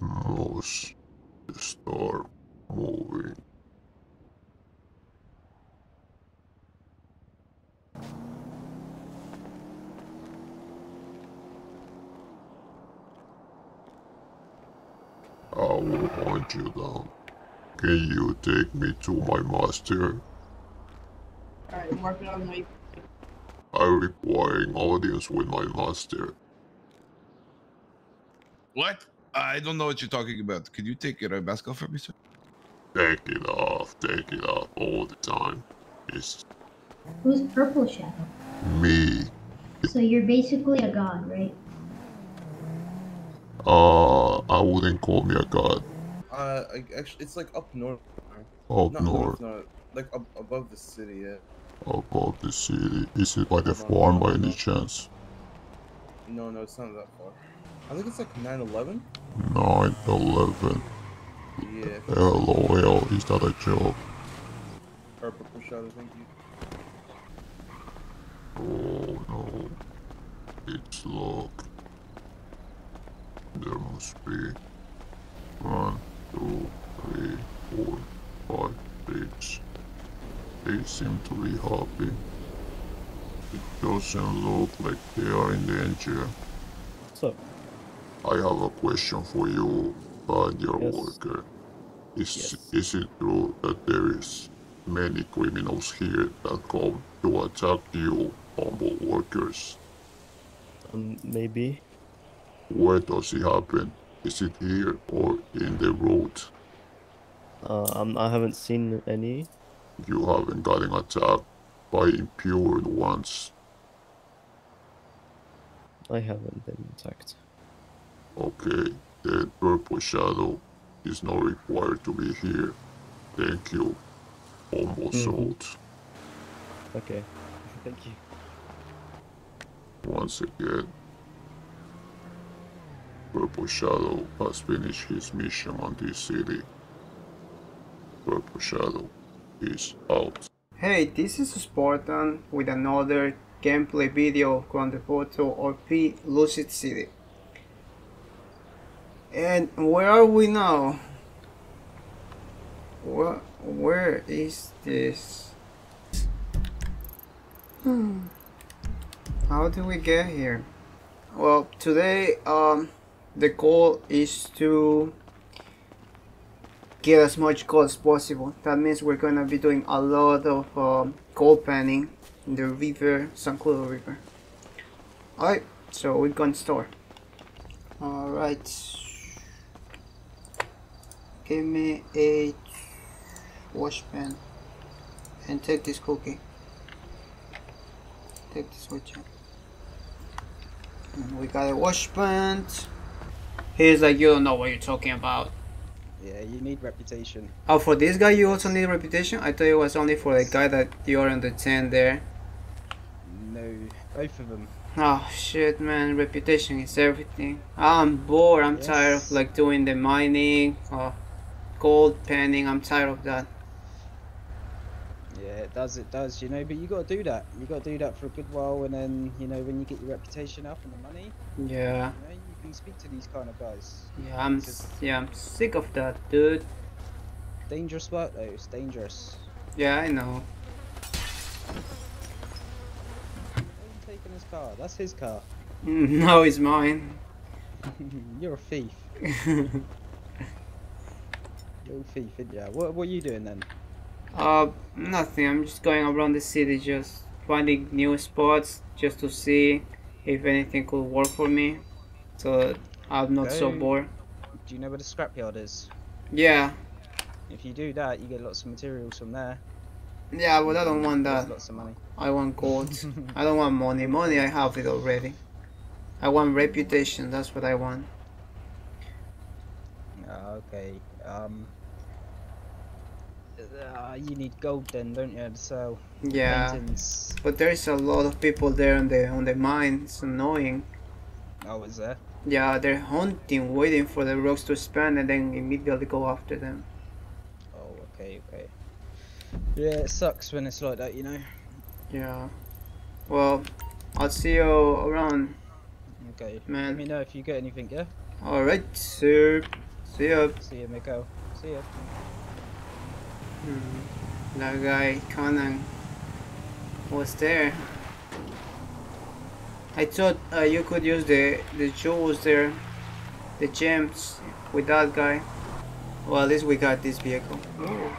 world moves, the storm moving. I will hunt you down. Can you take me to my master? Alright, I'm working on my... I require an audience with my master. What? I don't know what you're talking about. Could you take your mask off for me, sir? Take it off all the time. It's... Who's Purple Shadow? Me. So you're basically a god, right? I wouldn't call me a god. Actually, it's like up north. Up north. Like above the city, yeah. Above the city? Is it like a farm by any chance? No, no, it's not that far. I think it's like 9/11? 9/11. Yeah. LOL, is that a joke? Purple Shadow, thank you. Oh no. It's locked. There must be 1, 2, 3, 4, 5, 6. They seem to be happy. It doesn't look like they are in danger. What's up? I have a question for you, your worker. Is it true that there is many criminals here that come to attack you, humble workers? Maybe. Where does it happen? Is it here or in the road? I haven't seen any. You haven't gotten attacked by impure ones. I haven't been attacked. Okay, the Purple Shadow is not required to be here. Thank you, humble soul. Okay, thank you. Once again, Purple Shadow has finished his mission on this city. Purple Shadow is out. Hey, this is Spartan with another gameplay video on the Porto RP Lucid City. And where are we now? Where is this? How do we get here? Well, today the goal is to get as much gold as possible. That means we're gonna be doing a lot of gold panning in the river, San Cullo River. Alright, so we can start. Alright. Give me a wash pan and take this cookie. Take this wash pan. And we got a wash pan. He's like, you don't know what you're talking about. Yeah, you need reputation. Oh, for this guy you also need reputation? I thought it was only for the guy that you're on the tent there. No, both of them. Oh shit, man, reputation is everything. I'm bored, I'm tired of like doing the mining, gold panning, I'm tired of that. Yeah, it does, you know, but you gotta do that. You gotta do that for a good while, and then, you know, when you get your reputation up and the money, yeah, you know, you can speak to these kind of guys. Yeah, I'm sick of that, dude. Dangerous work though, it's dangerous. Yeah, I know. Who's taking his car? That's his car. No, it's mine. You're a thief. You're a thief, isn't ya? What are you doing then? Nothing, I'm just going around the city, just finding new spots, just to see if anything could work for me, so I'm not so bored. Do you know where the scrapyard is? Yeah. If you do that, you get lots of materials from there. Yeah, but I don't want that. Lots of money. I want gold. I don't want money. Money, I have it already. I want reputation, that's what I want. Okay, you need gold then, don't you? So yeah, mountains. But there's a lot of people there on the mine. It's annoying. Oh, is there? Yeah, they're hunting, waiting for the rocks to spawn and then immediately go after them. Oh, okay, okay. Yeah, it sucks when it's like that, you know. Yeah. Well, I'll see you around. Okay, man. Let me know if you get anything, yeah. All right, sir. See ya. See ya, Miko. See ya. That guy, Conan, was there. I thought you could use the jewels there, the gems, with that guy. Well, at least we got this vehicle. Oh.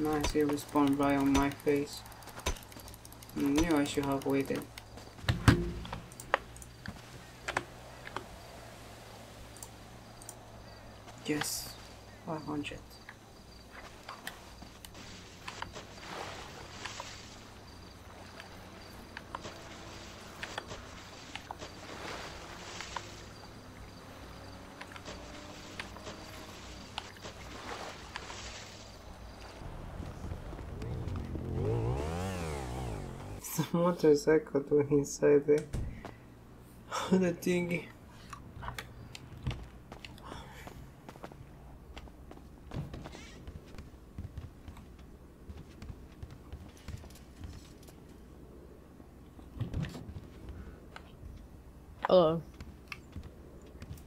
Nice, it respawned right on my face. I knew I should have waited. Yes, 500. Motorcycle to inside there. The thingy. Hello.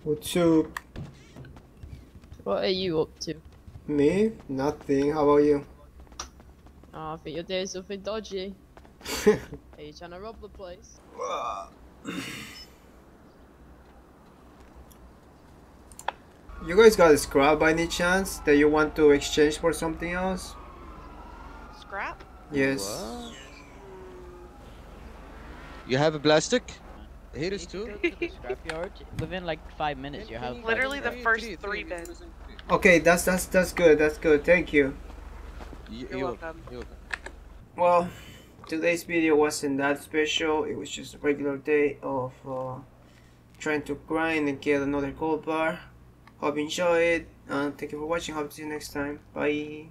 What's up? What are you up to? Me? Nothing. How about you? Oh, I think you're doing something dodgy. Are you trying to rob the place? You guys got a scrap by any chance that you want to exchange for something else? Scrap? Yes. What? You have a plastic? Here is two. Scrapyard. Within like 5 minutes, you have. Literally the first three beds. Okay, that's good. That's good. Thank you. You're welcome. Well. Today's video wasn't that special, it was just a regular day of trying to grind and get another gold bar. Hope you enjoyed, and thank you for watching, hope to see you next time, bye!